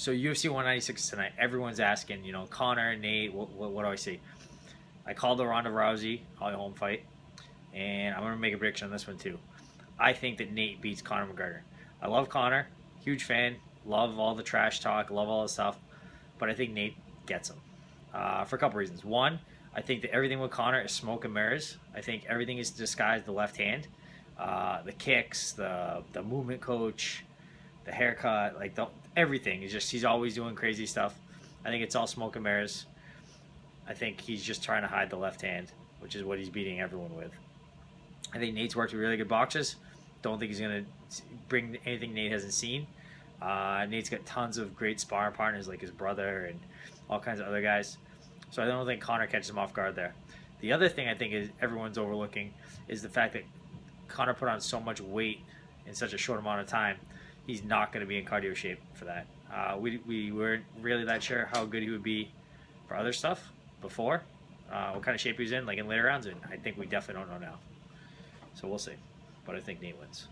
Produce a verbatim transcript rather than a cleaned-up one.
So U F C one ninety-six tonight, everyone's asking, you know, Conor, Nate, what, what, what do I see? I called the Ronda Rousey, Holly Holm fight, and I'm going to make a prediction on this one too. I think that Nate beats Conor McGregor. I love Conor, huge fan, love all the trash talk, love all the stuff, but I think Nate gets him uh, for a couple reasons. One, I think that everything with Conor is smoke and mirrors. I think everything is disguised the left hand. Uh, the kicks, the the movement coach, the haircut, like the, everything is just, he's always doing crazy stuff. I think it's all smoke and mirrors. I think he's just trying to hide the left hand, which is what he's beating everyone with. I think Nate's worked with really good boxers. Don't think he's going to bring anything Nate hasn't seen. Uh, Nate's got tons of great sparring partners like his brother and all kinds of other guys. So I don't think Conor catches him off guard there. The other thing I think is everyone's overlooking is the fact that Conor put on so much weight in such a short amount of time. He's not going to be in cardio shape for that. Uh, we, we weren't really that sure how good he would be for other stuff before, uh, what kind of shape he was in, like in later rounds, and I think we definitely don't know now. So we'll see, but I think Nate wins.